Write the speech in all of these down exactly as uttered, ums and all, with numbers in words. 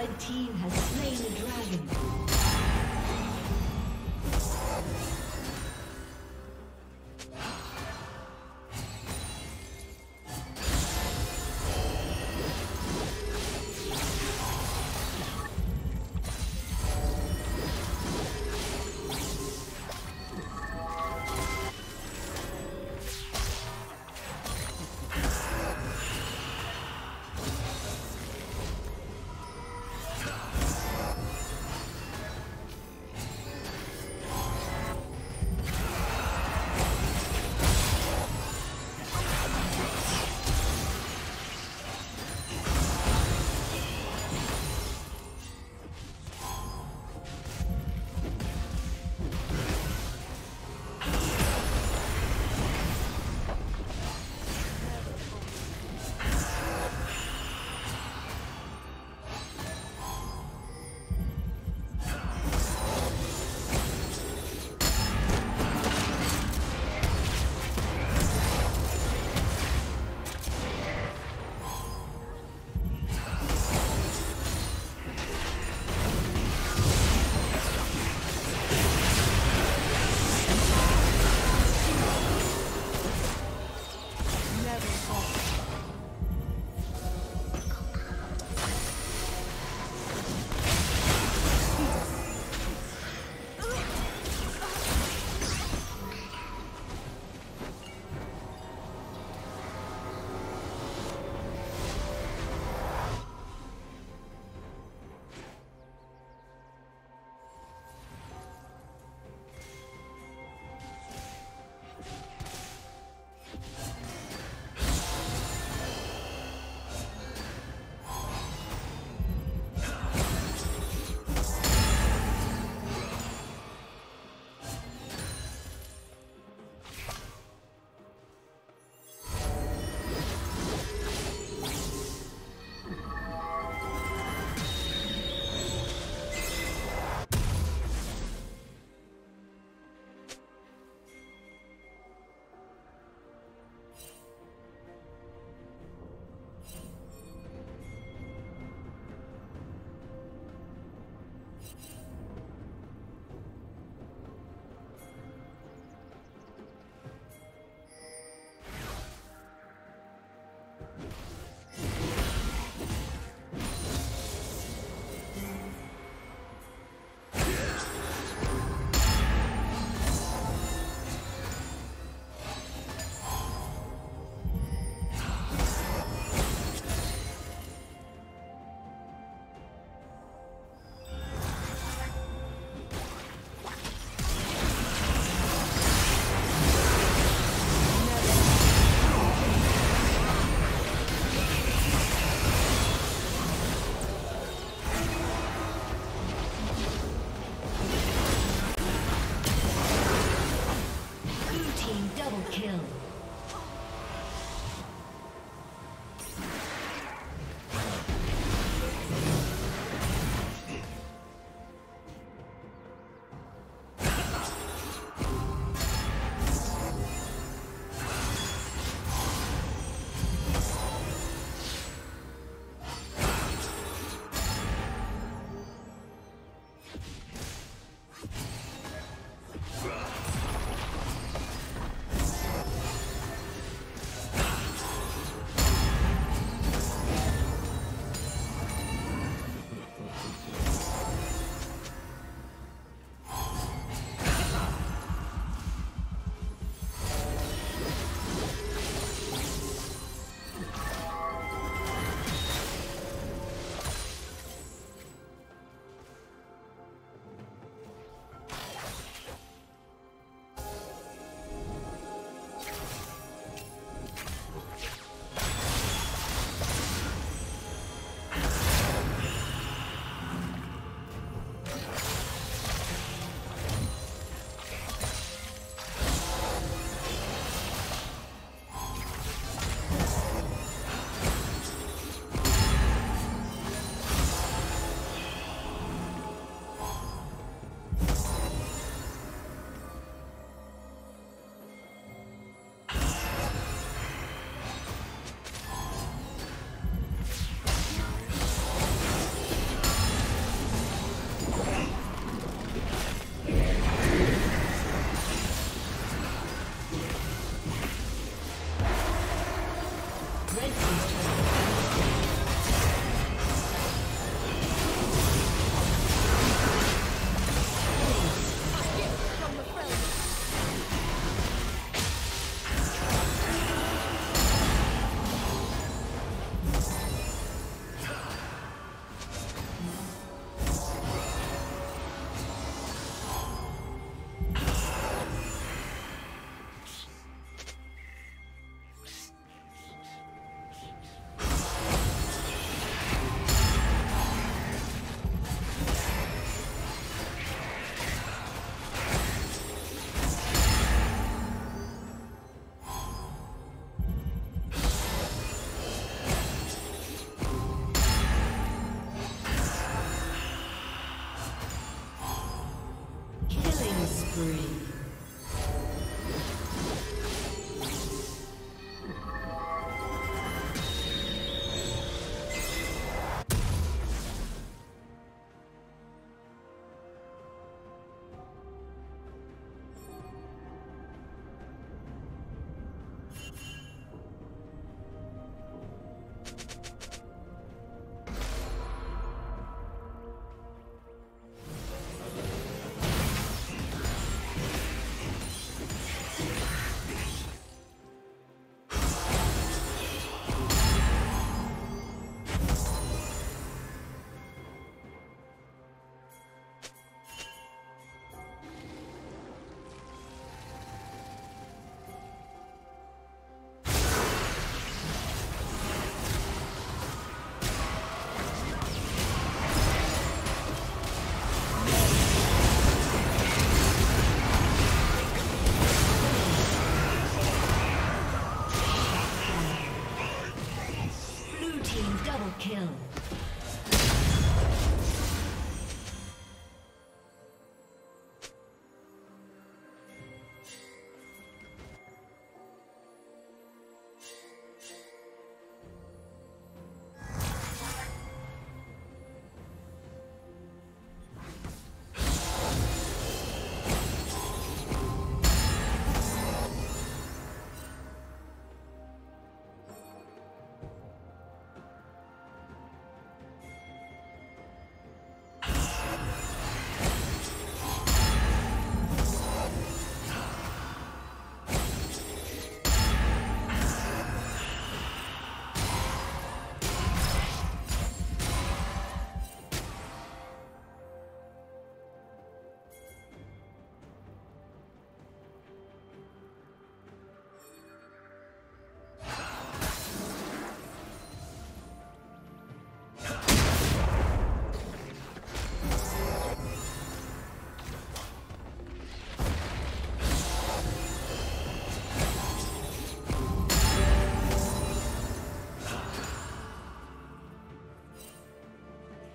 Red team has slain the dragon.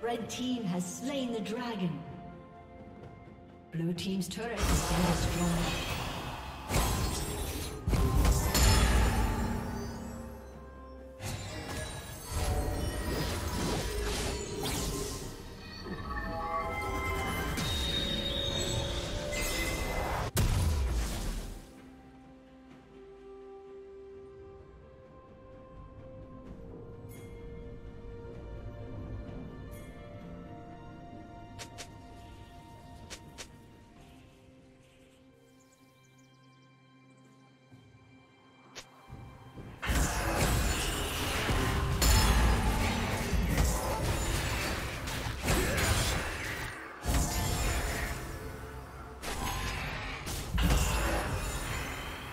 Red team has slain the dragon. Blue team's turret has been destroyed.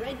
Red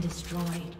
been destroyed.